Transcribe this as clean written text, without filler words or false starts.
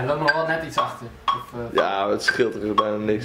Ja, er loopt nog wel net iets achter. Of, ja, het scheelt er bijna niks.